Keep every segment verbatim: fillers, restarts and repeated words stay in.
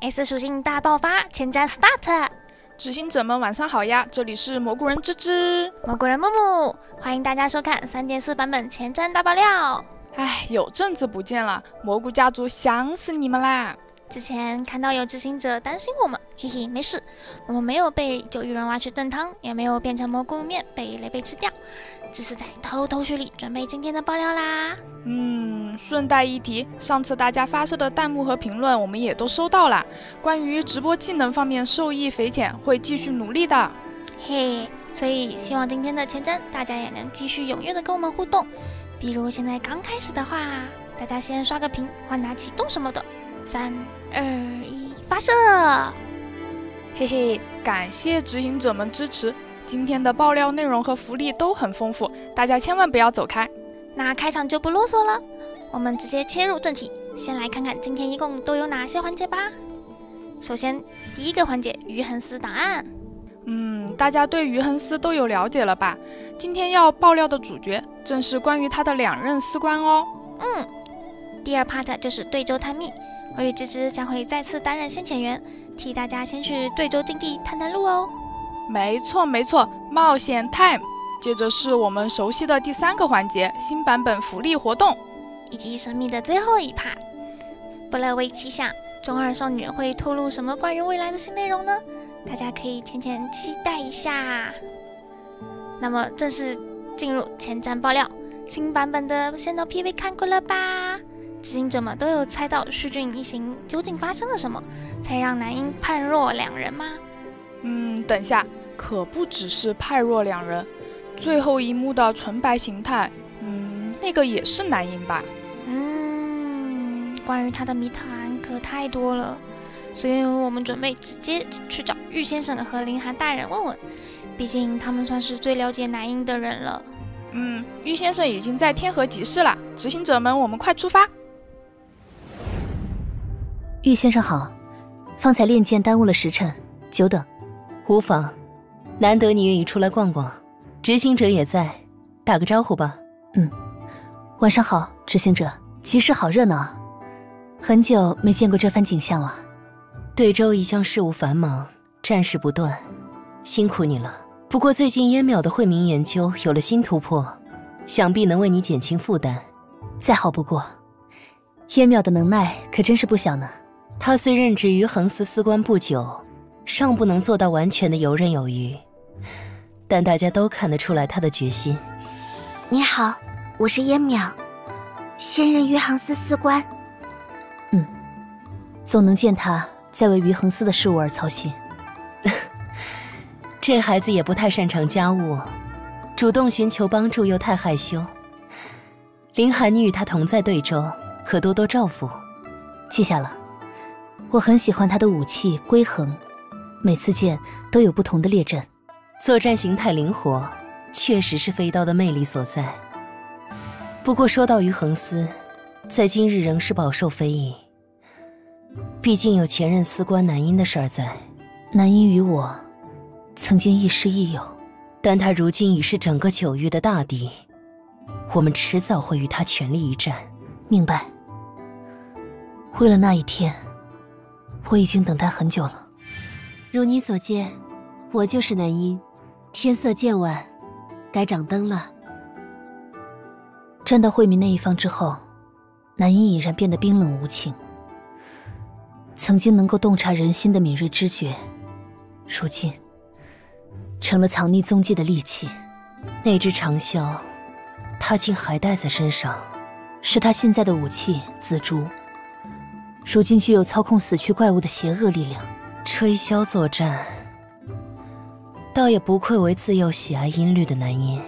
S 属性大爆发，前瞻 start。 执行者们晚上好呀，这里是蘑菇人芝芝，蘑菇人木木，欢迎大家收看 三点四 版本前瞻大爆料。哎，有阵子不见了，蘑菇家族想死你们啦！之前看到有执行者担心我们，嘿嘿，没事，我们没有被九域人挖去炖汤，也没有变成蘑菇面被雷贝吃掉，只是在偷偷蓄力准备今天的爆料啦。嗯。 顺带一提，上次大家发射的弹幕和评论我们也都收到了。关于直播技能方面受益匪浅，会继续努力的。嘿，所以希望今天的前瞻大家也能继续踊跃的跟我们互动。比如现在刚开始的话，大家先刷个屏或拿启动什么的。三二一，发射！嘿嘿，感谢执行者们支持，今天的爆料内容和福利都很丰富，大家千万不要走开。那开场就不啰嗦了。 我们直接切入正题，先来看看今天一共都有哪些环节吧。首先，第一个环节余恒思档案。嗯，大家对余恒思都有了解了吧？今天要爆料的主角正是关于他的两任司官哦。嗯，第二 part 就是对州探秘，我与芝芝将会再次担任先遣员，替大家先去对州禁地探探路哦。没错没错，冒险 time。接着是我们熟悉的第三个环节，新版本福利活动。 以及神秘的最后一趴，不乐为其想，中二少女会透露什么关于未来的新内容呢？大家可以浅浅期待一下。那么正式进入前瞻爆料，新版本的先导 P V 看过了吧？执行者们都有猜到旭俊一行究竟发生了什么，才让南英判若两人吗？嗯，等下，可不只是判若两人，最后一幕的纯白形态，嗯，那个也是南英吧？ 嗯，关于他的谜团可太多了，所以我们准备直接去找玉先生和林寒大人问问，毕竟他们算是最了解南英的人了。嗯，玉先生已经在天河集市了，执行者们，我们快出发。玉先生好，方才练剑耽误了时辰，久等。无妨，难得你愿意出来逛逛，执行者也在，打个招呼吧。嗯，晚上好，执行者。 集市好热闹，很久没见过这番景象了。对州一向事务繁忙，战事不断，辛苦你了。不过最近燕淼的惠民研究有了新突破，想必能为你减轻负担。再好不过，燕淼的能耐可真是不小呢。他虽任职于横司司官不久，尚不能做到完全的游刃有余，但大家都看得出来他的决心。你好，我是燕淼。 现任余杭司司官，嗯，总能见他在为余杭司的事务而操心。这孩子也不太擅长家务，主动寻求帮助又太害羞。林寒，你与他同在对州，可多多照拂。记下了。我很喜欢他的武器龟衡，每次剑都有不同的列阵，作战形态灵活，确实是飞刀的魅力所在。 不过说到余恒思，在今日仍是饱受非议。毕竟有前任司官南音的事儿在。南音与我曾经亦师亦友，但他如今已是整个九域的大敌，我们迟早会与他全力一战。明白。为了那一天，我已经等待很久了。如你所见，我就是南音。天色渐晚，该掌灯了。 站到惠民那一方之后，南音已然变得冰冷无情。曾经能够洞察人心的敏锐知觉，如今成了藏匿踪迹的利器。那只长箫，他竟还带在身上，是他现在的武器紫竹。如今具有操控死去怪物的邪恶力量。吹箫作战，倒也不愧为自幼喜爱音律的南音。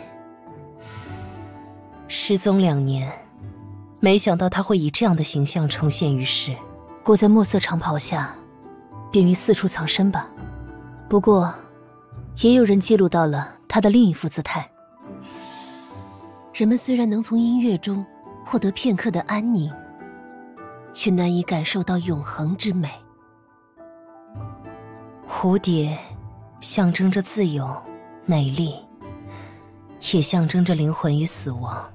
失踪两年，没想到他会以这样的形象重现于世。裹在墨色长袍下，便于四处藏身吧。不过，也有人记录到了他的另一副姿态。人们虽然能从音乐中获得片刻的安宁，却难以感受到永恒之美。蝴蝶象征着自由、美丽，也象征着灵魂与死亡。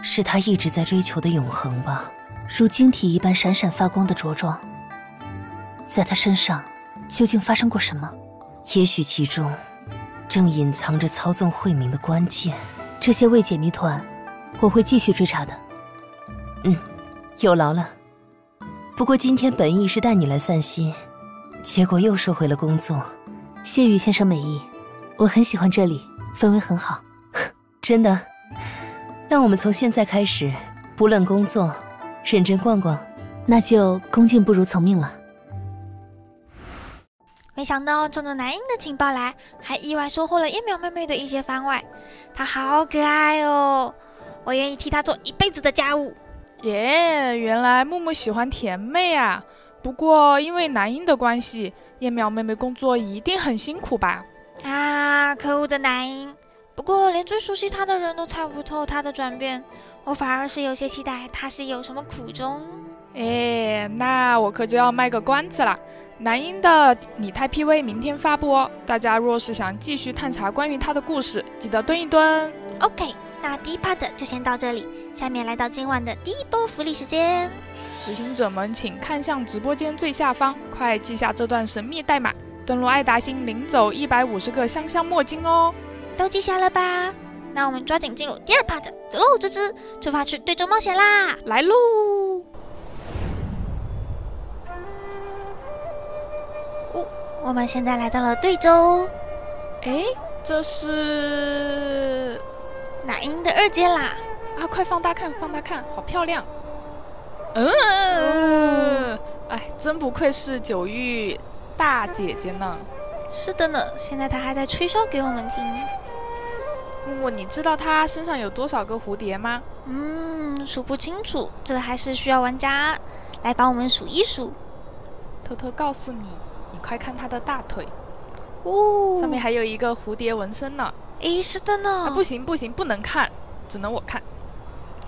是他一直在追求的永恒吧。如晶体一般闪闪发光的着装，在他身上究竟发生过什么？也许其中正隐藏着操纵慧明的关键。这些未解谜团，我会继续追查的。嗯，有劳了。不过今天本意是带你来散心，结果又说回了工作。谢雨先生美意，我很喜欢这里，氛围很好。真的？那我们从现在开始，不论工作，认真逛逛。 那就恭敬不如从命了。没想到中了南英的情报来，还意外收获了叶淼妹妹的一些番外。她好可爱哦，我愿意替她做一辈子的家务。耶，原来木木喜欢甜妹啊！不过因为南英的关系，叶淼妹妹工作一定很辛苦吧？啊，可恶的南英！不过连最熟悉她的人都猜不透她的转变，我反而是有些期待她是有什么苦衷。 哎，那我可就要卖个关子了。南英的拟态 P V 明天发布哦，大家若是想继续探查关于他的故事，记得蹲一蹲。OK， 那第一 part 就先到这里，下面来到今晚的第一波福利时间。执行者们，请看向直播间最下方，快记下这段神秘代码，登录爱达星领走一百五十个香香墨金哦。都记下了吧？那我们抓紧进入第二 part， 走喽，吱吱，出发去对州冒险啦！来喽！ 我们现在来到了对州，哎，这是南英的二阶啦！啊，快放大看，放大看，好漂亮！嗯，哎、哦，真不愧是九域大姐姐呢。是的呢，现在她还在吹哨给我们听。木木，你知道她身上有多少个蝴蝶吗？嗯，数不清楚，这还是需要玩家来帮我们数一数。偷偷告诉你。 你快看他的大腿，哦，上面还有一个蝴蝶纹身呢。诶，是的呢。啊，不行不行，不能看，只能我看。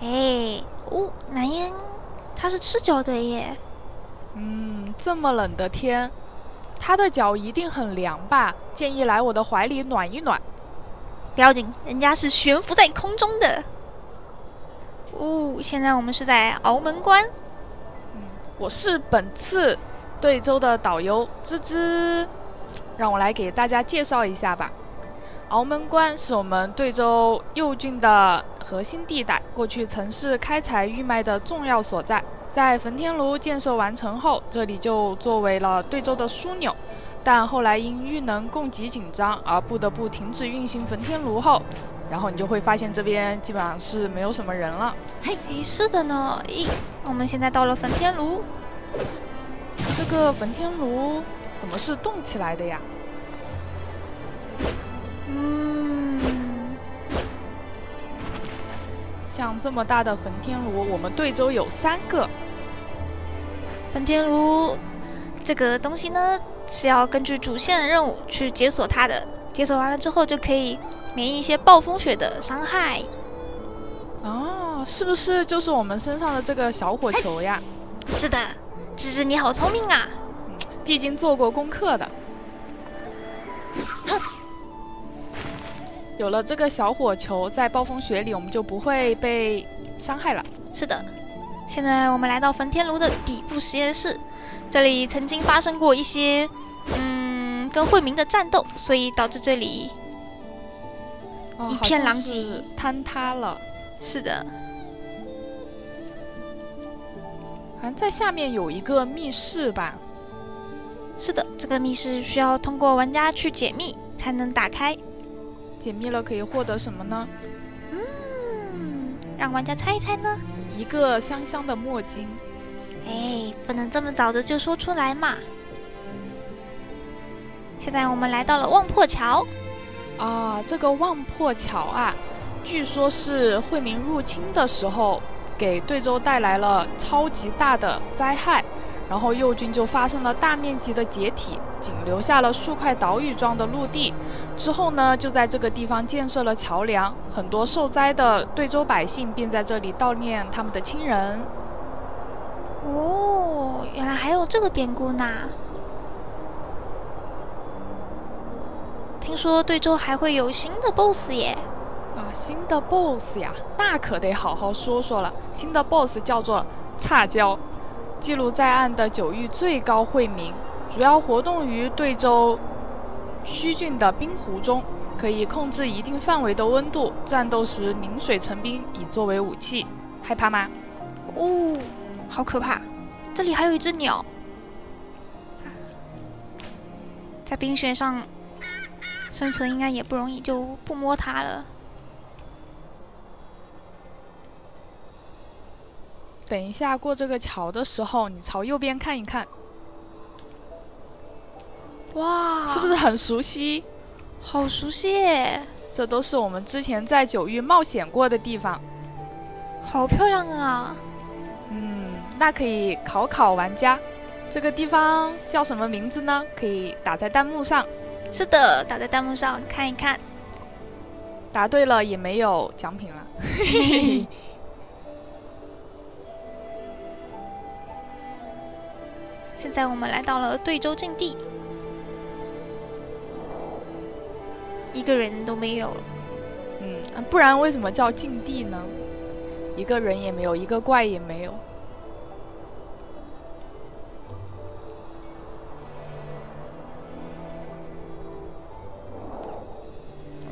诶，哦，南英，他是赤脚的耶。嗯，这么冷的天，他的脚一定很凉吧？建议来我的怀里暖一暖。不要紧，人家是悬浮在空中的。哦，现在我们是在鳌门关。嗯，我是本次。 对州的导游吱吱，让我来给大家介绍一下吧。鳌门关是我们对州右郡的核心地带，过去曾是开采玉麦的重要所在。在焚天炉建设完成后，这里就作为了对州的枢纽。但后来因玉能供给紧张而不得不停止运行焚天炉后，然后你就会发现这边基本上是没有什么人了。嘿，是的呢。咦，我们现在到了焚天炉。 这个焚天炉怎么是动起来的呀？嗯，像这么大的焚天炉，我们对州有三个。焚天炉这个东西呢，是要根据主线任务去解锁它的，解锁完了之后就可以免疫一些暴风雪的伤害。哦，是不是就是我们身上的这个小火球呀？是的。 芝芝，你好聪明啊！毕竟做过功课的。有了这个小火球，在暴风雪里我们就不会被伤害了。是的，现在我们来到焚天炉的底部实验室，这里曾经发生过一些嗯跟惠民的战斗，所以导致这里一片狼藉，哦、坍塌了。是的。 好像在下面有一个密室吧？是的，这个密室需要通过玩家去解密才能打开。解密了可以获得什么呢？嗯，让玩家猜一猜呢。一个香香的墨金。哎，不能这么早的就说出来嘛。现在我们来到了望破桥。啊，这个望破桥啊，据说是惠民入侵的时候。 给对州带来了超级大的灾害，然后右军就发生了大面积的解体，仅留下了数块岛屿状的陆地。之后呢，就在这个地方建设了桥梁，很多受灾的对州百姓便在这里悼念他们的亲人。哦，原来还有这个典故呢！听说对州还会有新的 B O S S 耶。 啊，新的 B O S S 呀，那可得好好说说了。新的 B O S S 叫做叉蛟，记录在案的九域最高惠民，主要活动于对州虚峻的冰湖中，可以控制一定范围的温度。战斗时凝水成冰，以作为武器。害怕吗？哦，好可怕！这里还有一只鸟，在冰雪上生存应该也不容易，就不摸它了。等一下过这个桥的时候，你朝右边看一看。 哇，是不是很熟悉？好熟悉耶！这都是我们之前在九域冒险过的地方。好漂亮啊！嗯，那可以考考玩家，这个地方叫什么名字呢？可以打在弹幕上。是的，打在弹幕上看一看。答对了也没有奖品了。现在我们来到了对州禁地。 一个人都没有了，嗯，不然为什么叫禁地呢？一个人也没有，一个怪也没有。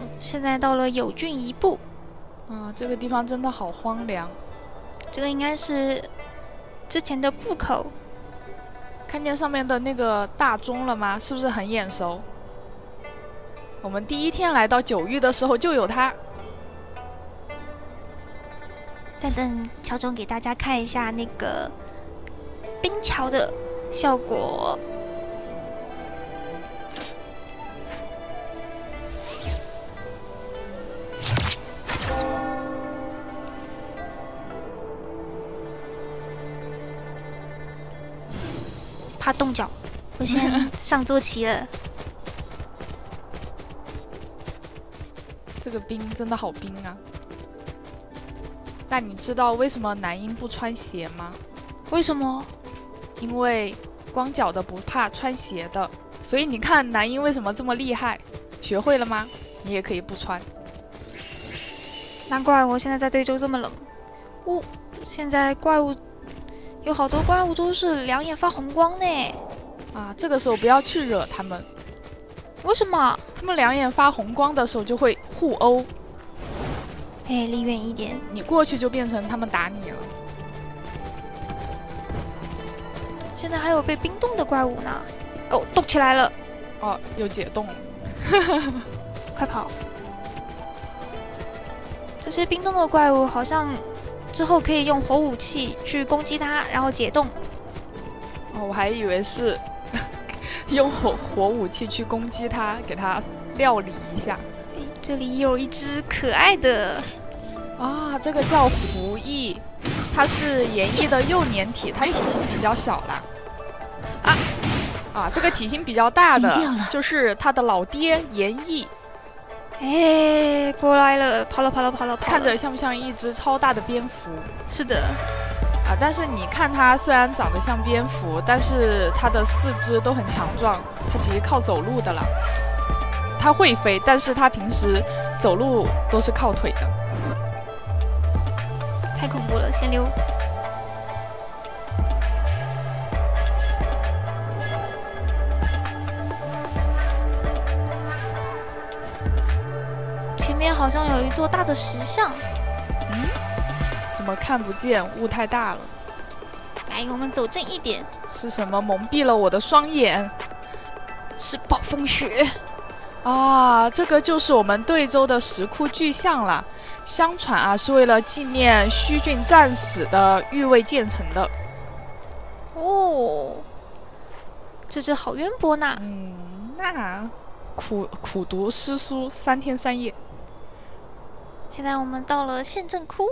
嗯，现在到了友郡一步。啊，这个地方真的好荒凉。这个应该是之前的布口。看见上面的那个大钟了吗？是不是很眼熟？ 我们第一天来到九域的时候就有它。等等，乔总给大家看一下那个冰桥的效果。怕冻脚，我先上坐骑了。这个冰真的好冰啊！那你知道为什么男婴不穿鞋吗？为什么？因为光脚的不怕穿鞋的，所以你看男婴为什么这么厉害？学会了吗？你也可以不穿。难怪我现在在对州这么冷。哦，现在怪物有好多怪物都是两眼发红光呢。啊，这个时候不要去惹他们。为什么？ 他们两眼发红光的时候就会互殴，哎，离远一点，你过去就变成他们打你了。现在还有被冰冻的怪物呢，哦，冻起来了，哦，又解冻了，快跑！这些冰冻的怪物好像之后可以用火武器去攻击它，然后解冻。哦，我还以为是。 用火火武器去攻击它，给它料理一下。这里有一只可爱的啊，这个叫狐羿，它是炎羿的幼年体，它体型比较小啦。啊啊，这个体型比较大的就是它的老爹炎羿。哎，过来了，跑了跑了跑了跑了。看着像不像一只超大的蝙蝠？是的。 啊！但是你看它虽然长得像蝙蝠，但是它的四肢都很强壮，它其实靠走路的了。它会飞，但是它平时走路都是靠腿的。太恐怖了，先溜！前面好像有一座大的石像。 怎么看不见？雾太大了。来，我们走近一点。是什么蒙蔽了我的双眼？是暴风雪。啊，这个就是我们对州的石窟巨像了。相传啊，是为了纪念虚郡战死的御卫建成的。哦，这只好渊博呐。嗯，那苦苦读诗书三天三夜。现在我们到了县政窟。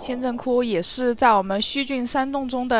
县政窟也是在我们虚郡山洞中的